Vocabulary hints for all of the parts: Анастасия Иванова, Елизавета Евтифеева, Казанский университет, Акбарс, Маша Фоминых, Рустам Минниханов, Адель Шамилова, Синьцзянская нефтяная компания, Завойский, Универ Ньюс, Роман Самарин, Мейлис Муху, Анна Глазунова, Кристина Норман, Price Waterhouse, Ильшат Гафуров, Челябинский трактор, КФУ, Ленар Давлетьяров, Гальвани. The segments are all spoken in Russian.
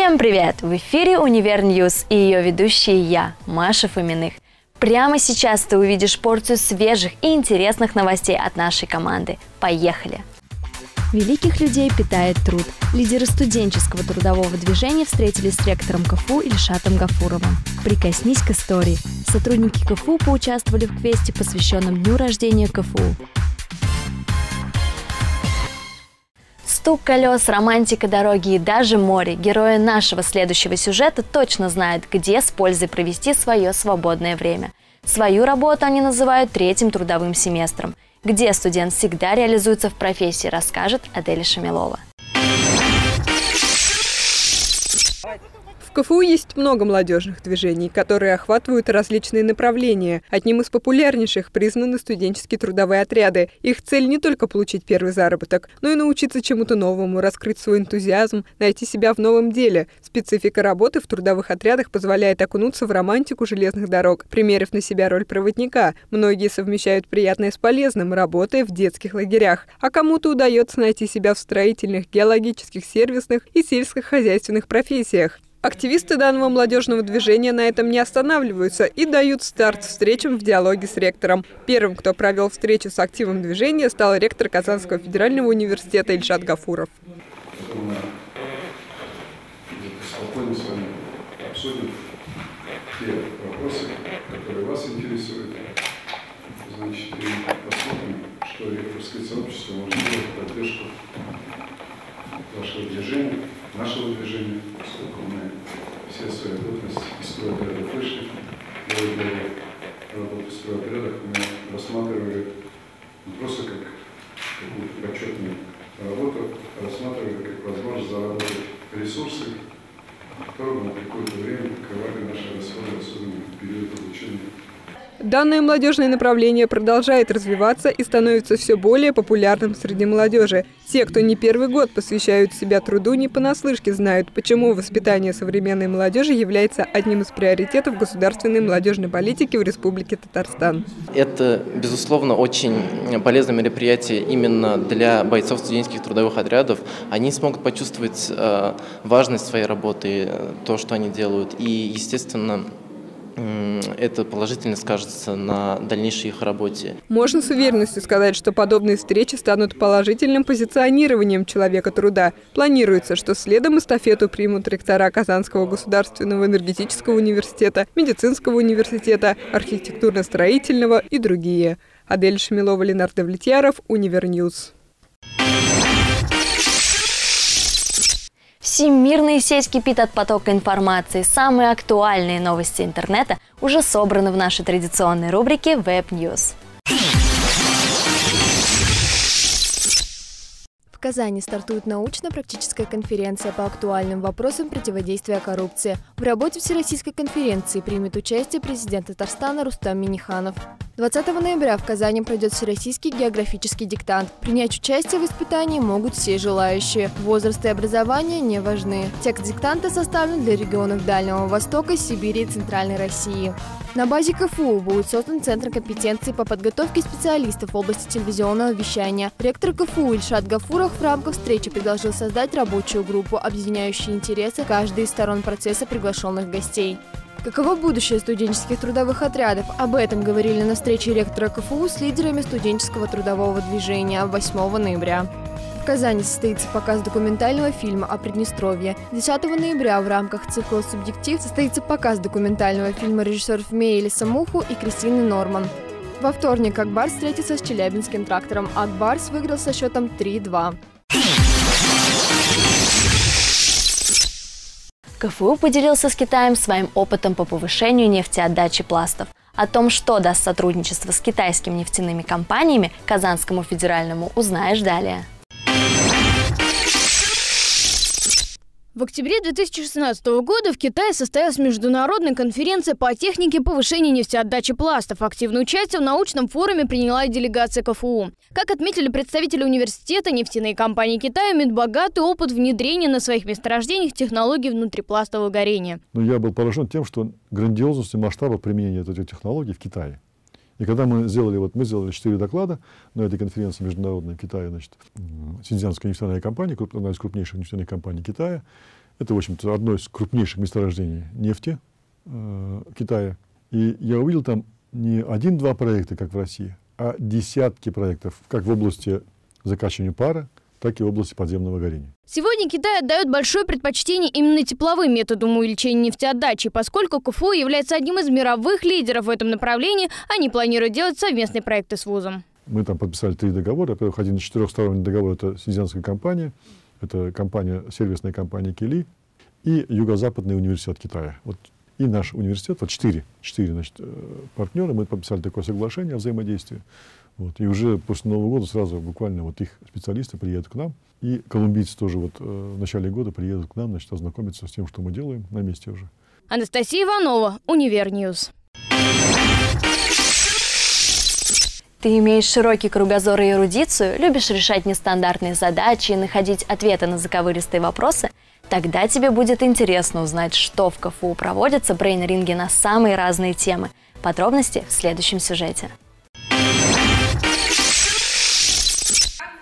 Всем привет! В эфире «Универ Ньюс» и ее ведущая я, Маша Фоминых. Прямо сейчас ты увидишь порцию свежих и интересных новостей от нашей команды. Поехали! Великих людей питает труд. Лидеры студенческого трудового движения встретились с ректором КФУ Ильшатом Гафуровым. Прикоснись к истории. Сотрудники КФУ поучаствовали в квесте, посвященном дню рождения КФУ. Стук колес, романтика дороги и даже море. Герои нашего следующего сюжета точно знают, где с пользой провести свое свободное время. Свою работу они называют третьим трудовым семестром. Где студент всегда реализуется в профессии, расскажет Адель Шамилова. В КФУ есть много молодежных движений, которые охватывают различные направления. Одним из популярнейших признаны студенческие трудовые отряды. Их цель не только получить первый заработок, но и научиться чему-то новому, раскрыть свой энтузиазм, найти себя в новом деле. Специфика работы в трудовых отрядах позволяет окунуться в романтику железных дорог, примерив на себя роль проводника. Многие совмещают приятное с полезным, работая в детских лагерях. А кому-то удается найти себя в строительных, геологических, сервисных и сельскохозяйственных профессиях. Активисты данного молодежного движения на этом не останавливаются и дают старт встречам в диалоге с ректором. Первым, кто провел встречу с активом движения, стал ректор Казанского федерального университета Ильшат Гафуров. Спокойно с вами обсудим те вопросы, которые вас интересуют. Значит, посмотрим, что ректорское сообщество может делать в поддержку нашего движения, поскольку мы все свои работы из стройотрядов вышли. Работу в стройотрядах мы рассматривали не просто как какую-то почетную работу, а рассматривали как возможность заработать ресурсы, которые на какое-то время покрывали наши расходы, особенно в период обучения. Данное молодежное направление продолжает развиваться и становится все более популярным среди молодежи. Те, кто не первый год посвящают себя труду, не понаслышке знают, почему воспитание современной молодежи является одним из приоритетов государственной молодежной политики в Республике Татарстан. Это, безусловно, очень полезное мероприятие именно для бойцов студенческих трудовых отрядов. Они смогут почувствовать важность своей работы, то, что они делают, и, естественно, это положительно скажется на дальнейшей их работе. Можно с уверенностью сказать, что подобные встречи станут положительным позиционированием человека труда. Планируется, что следом эстафету примут ректора Казанского государственного энергетического университета, медицинского университета, архитектурно-строительного и другие. Адель Шамилова, Ленар Давлетьяров, Универньюз. Всемирная сеть кипит от потока информации. Самые актуальные новости интернета уже собраны в нашей традиционной рубрике Web News. В Казани стартует научно-практическая конференция по актуальным вопросам противодействия коррупции. В работе Всероссийской конференции примет участие президент Татарстана Рустам Минниханов. 20 ноября в Казани пройдет Всероссийский географический диктант. Принять участие в испытании могут все желающие. Возраст и образование не важны. Текст диктанта составлен для регионов Дальнего Востока, Сибири и Центральной России. На базе КФУ будет создан Центр компетенции по подготовке специалистов в области телевизионного вещания. Ректор КФУ Ильшат Гафуров в рамках встречи предложил создать рабочую группу, объединяющую интересы каждой из сторон процесса приглашенных гостей. Каково будущее студенческих трудовых отрядов? Об этом говорили на встрече ректора КФУ с лидерами студенческого трудового движения 8 ноября. В Казани состоится показ документального фильма о Приднестровье. 10 ноября в рамках цикла «Субъектив» состоится показ документального фильма режиссеров Мейлиса Муху и Кристины Норман. Во вторник Акбарс встретится с Челябинским трактором. Акбарс выиграл со счетом 3-2. КФУ поделился с Китаем своим опытом по повышению нефтеотдачи пластов. О том, что даст сотрудничество с китайскими нефтяными компаниями, Казанскому федеральному узнаешь далее. В октябре 2016 года в Китае состоялась международная конференция по технике повышения нефтеотдачи пластов. Активное участие в научном форуме приняла и делегация КФУ. Как отметили представители университета, нефтяные компании Китая имеют богатый опыт внедрения на своих месторождениях технологий внутрипластового горения. Я был поражен тем, что грандиозность и масштабы применения этих технологий в Китае. И когда мы сделали 4 доклада на этой конференции международной в Китае, Синьцзянская нефтяная компания, одна из крупнейших нефтяных компаний Китая, Это, в общем-то, одно из крупнейших месторождений нефти Китая. И я увидел там не один-два проекта, как в России, а десятки проектов, как в области закачивания пара, так и в области подземного горения. Сегодня Китай отдает большое предпочтение именно тепловым методам увеличения нефтеотдачи, поскольку КФУ является одним из мировых лидеров в этом направлении. Они планируют делать совместные проекты с вузом. Мы там подписали 3 договора. Во-первых, один из 4-сторонних договоров – это Синьцзянская компания, это компания, сервисная компания Кили и Юго-Западный университет Китая. Вот, и наш университет, вот 4 значит, партнера, мы подписали такое соглашение о взаимодействии. Вот, и уже после Нового года сразу буквально вот их специалисты приедут к нам. И колумбийцы тоже вот, в начале года приедут к нам, значит, ознакомиться с тем, что мы делаем на месте уже. Анастасия Иванова, Универньюз. Ты имеешь широкий кругозор и эрудицию, любишь решать нестандартные задачи и находить ответы на заковыристые вопросы? Тогда тебе будет интересно узнать, что в КФУ проводятся брейн-ринги на самые разные темы. Подробности в следующем сюжете.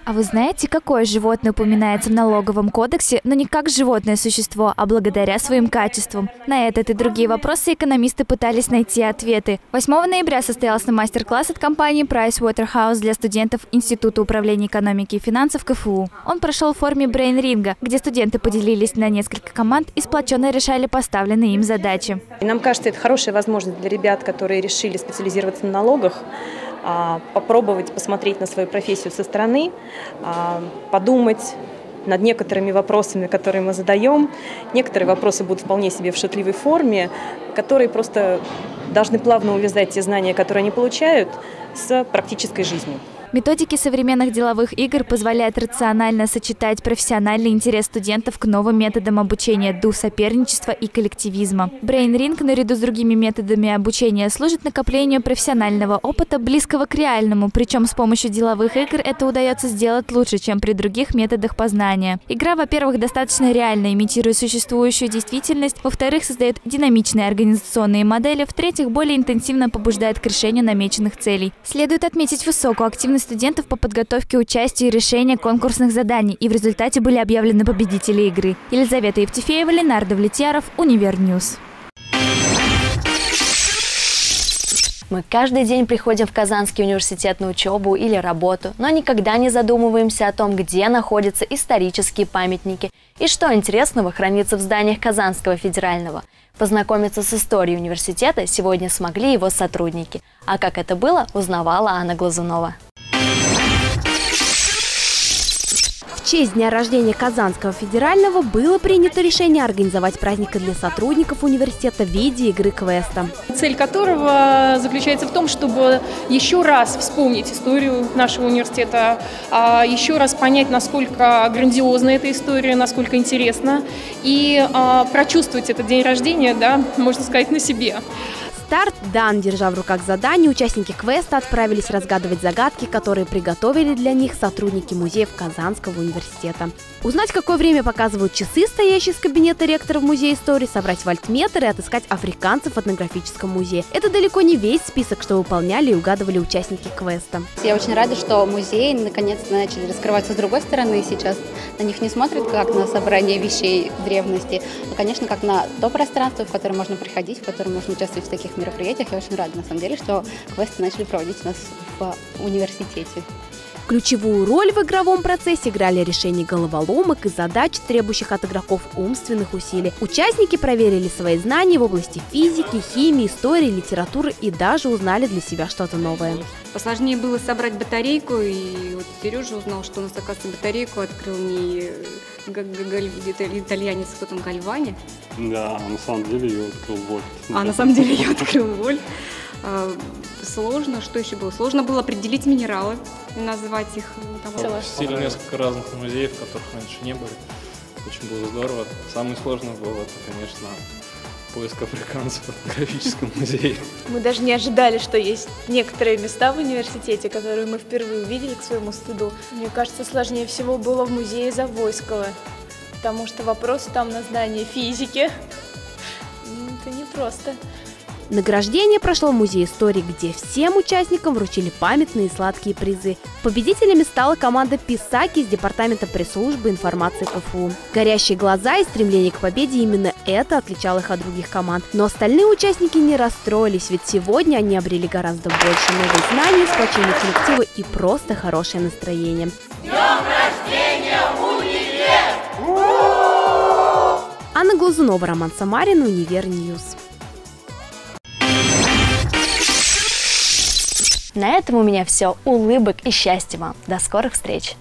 А вы знаете, какое животное упоминается в налоговом кодексе, но не как животное существо, а благодаря своим качествам? На этот и другие вопросы экономисты пытались найти ответы. 8 ноября состоялся мастер-класс от компании Price Waterhouse для студентов Института управления экономики и финансов КФУ. Он прошел в форме брейн-ринга, где студенты поделились на несколько команд и сплоченно решали поставленные им задачи. Нам кажется, это хорошая возможность для ребят, которые решили специализироваться на налогах, попробовать посмотреть на свою профессию со стороны, подумать над некоторыми вопросами, которые мы задаем. Некоторые вопросы будут вполне себе в шутливой форме, которые просто должны плавно увязать те знания, которые они получают, с практической жизнью. Методики современных деловых игр позволяют рационально сочетать профессиональный интерес студентов к новым методам обучения, дух соперничества и коллективизма. Брейн-ринг наряду с другими методами обучения служит накоплению профессионального опыта, близкого к реальному, причем с помощью деловых игр это удается сделать лучше, чем при других методах познания. Игра, во-первых, достаточно реально имитирует существующую действительность, во-вторых, создает динамичные организационные модели, в-третьих, более интенсивно побуждает к решению намеченных целей. Следует отметить высокую активность студентов по подготовке участия и решения конкурсных заданий, и в результате были объявлены победители игры. Елизавета Евтифеева, Ленар Давлетьяров, Универньюз. Мы каждый день приходим в Казанский университет на учебу или работу, но никогда не задумываемся о том, где находятся исторические памятники и что интересного хранится в зданиях Казанского федерального. Познакомиться с историей университета сегодня смогли его сотрудники. А как это было, узнавала Анна Глазунова. В честь дня рождения Казанского федерального было принято решение организовать праздник для сотрудников университета в виде игры квеста. Цель которого заключается в том, чтобы еще раз вспомнить историю нашего университета, еще раз понять, насколько грандиозна эта история, насколько интересна, и прочувствовать этот день рождения, да, можно сказать, на себе. Старт дан. Держа в руках задание, участники квеста отправились разгадывать загадки, которые приготовили для них сотрудники музеев Казанского университета. Узнать, какое время показывают часы, стоящие из кабинета ректора в Музее истории, собрать вольтметр и отыскать африканцев в этнографическом музее. Это далеко не весь список, что выполняли и угадывали участники квеста. Я очень рада, что музеи наконец-то начали раскрываться с другой стороны. Сейчас на них не смотрят как на собрание вещей древности, но, конечно, как на то пространство, в которое можно приходить, в котором можно участвовать в таких мероприятиях. Я очень рада, на самом деле, что квесты начали проводить у нас в университете. Ключевую роль в игровом процессе играли решение головоломок и задач, требующих от игроков умственных усилий. Участники проверили свои знания в области физики, химии, истории, литературы и даже узнали для себя что-то новое. Посложнее было собрать батарейку, и вот Сережа узнал, что у нас, оказывается, батарейку открыл не итальянец, кто там, Гальвани. Да, на самом деле ее открыл Вольт. На самом деле ее открыл Вольт. Сложно, что еще было? Сложно было определить минералы, назвать их. Посетили несколько разных музеев, которых раньше не было. Очень было здорово. Самое сложное было, это, конечно, поиск африканцев в этнографическом музее. Мы даже не ожидали, что есть некоторые места в университете, которые мы впервые увидели, к своему стыду. Мне кажется, сложнее всего было в музее Завойского, потому что вопросы там на знание физики. Это непросто. Награждение прошло в Музее истории, где всем участникам вручили памятные сладкие призы. Победителями стала команда «Писаки» из Департамента пресс-службы информации КФУ. Горящие глаза и стремление к победе – именно это отличало их от других команд. Но остальные участники не расстроились, ведь сегодня они обрели гораздо больше новых знаний, сплоченные коллективы и просто хорошее настроение. Анна Глазунова, Роман Самарин, Универ Ньюс. На этом у меня все. Улыбок и счастья вам. До скорых встреч!